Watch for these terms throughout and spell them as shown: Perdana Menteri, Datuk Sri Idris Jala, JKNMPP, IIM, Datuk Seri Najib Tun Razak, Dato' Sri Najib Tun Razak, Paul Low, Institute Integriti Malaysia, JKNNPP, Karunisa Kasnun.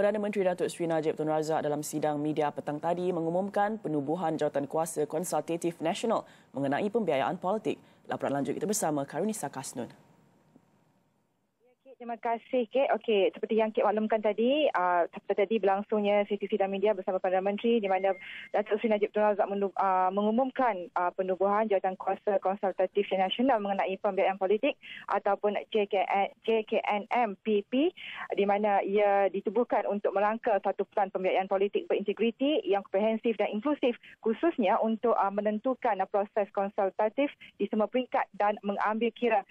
Perdana Menteri Dato' Sri Najib Tun Razak dalam sidang media petang tadi mengumumkan penubuhan jawatankuasa konsultatif nasional mengenai pembiayaan politik. Laporan lanjut kita bersama Karunisa Kasnun. Terima kasih, Kate. Okey, seperti yang Kate maklumkan tadi, tadi berlangsungnya sesi sidang media bersama Perdana Menteri di mana Datuk Sri Najib Tun Razak mengumumkan penubuhan jawatankuasa konsultatif nasional mengenai pembiayaan politik ataupun JKNMPP di mana ia ditubuhkan untuk merangka satu pelan pembiayaan politik berintegriti yang komprehensif dan inklusif khususnya untuk menentukan proses konsultatif di semua peringkat dan mengambil kira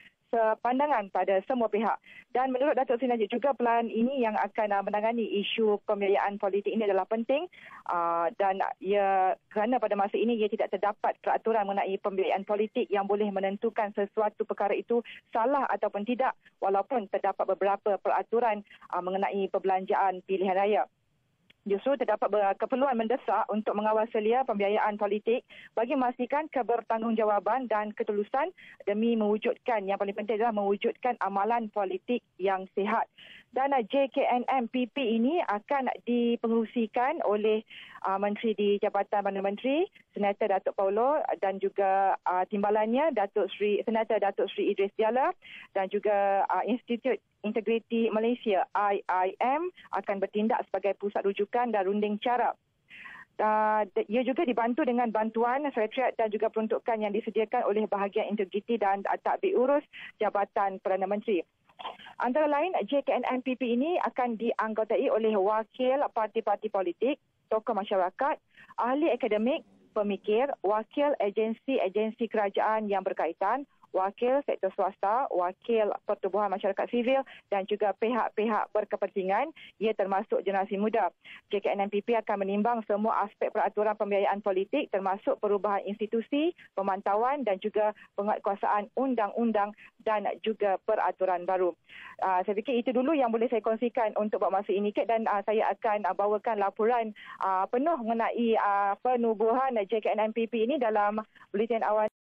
pandangan pada semua pihak. Dan menurut Datuk Sri Najib juga pelan ini yang akan menangani isu pembiayaan politik ini adalah penting dan ia, kerana pada masa ini ia tidak terdapat peraturan mengenai pembiayaan politik yang boleh menentukan sesuatu perkara itu salah ataupun tidak, walaupun terdapat beberapa peraturan mengenai perbelanjaan pilihan raya. Justru terdapat keperluan mendesak untuk mengawal selia pembiayaan politik bagi memastikan kebertanggungjawaban dan ketulusan demi mewujudkan, yang paling penting adalah mewujudkan amalan politik yang sihat. Dan JKNMPP ini akan dipengerusikan oleh Menteri di Jabatan Perdana Menteri, Senator Datuk Paul Low dan juga timbalannya Senator Datuk Sri Idris Jala dan juga Institute Integriti Malaysia (IIM) akan bertindak sebagai pusat rujukan dan runding cara. Ia juga dibantu dengan bantuan sekretariat dan juga peruntukan yang disediakan oleh bahagian integriti dan tadbir urus Jabatan Perdana Menteri. Antara lain, JKNNPP ini akan dianggotai oleh wakil parti-parti politik, tokoh masyarakat, ahli akademik, pemikir, wakil agensi-agensi kerajaan yang berkaitan, wakil sektor swasta, wakil pertubuhan masyarakat sivil dan juga pihak-pihak berkepentingan, ia termasuk generasi muda. JKNMPP akan menimbang semua aspek peraturan pembiayaan politik termasuk perubahan institusi, pemantauan dan juga penguatkuasaan undang-undang dan juga peraturan baru. Saya fikir itu dulu yang boleh saya kongsikan untuk buat masa ini, Kate, dan saya akan bawakan laporan penuh mengenai penubuhan JKNMPP ini dalam Bulletin Awal.